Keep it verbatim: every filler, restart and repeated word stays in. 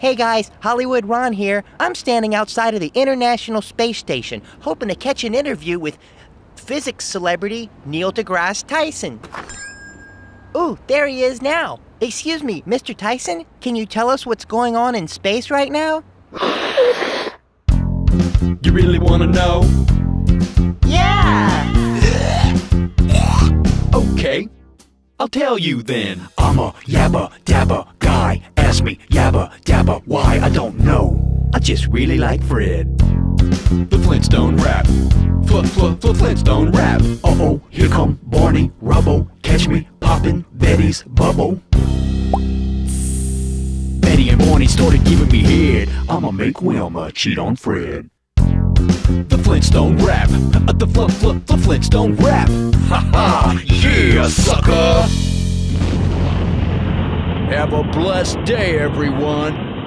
Hey guys, Hollywood Ron here. I'm standing outside of the International Space Station, hoping to catch an interview with physics celebrity Neil deGrasse Tyson. Ooh, there he is now. Excuse me, Mister Tyson, can you tell us what's going on in space right now? You really want to know? Yeah! Okay, I'll tell you then. I'm a yabba dabba guy. Ask me yabba dabba why, I don't know. I just really like Fred. The Flintstone rap. F-f-f-Flintstone rap. Uh-oh, here come Barney Rubble. Catch me poppin' Betty's bubble. Betty and Barney started giving me head. I'ma make Wilma cheat on Fred. The Flintstone rap. Uh, the f-f-f-Flintstone rap. Ha ha, yeah, sucker! Have a blessed day, everyone.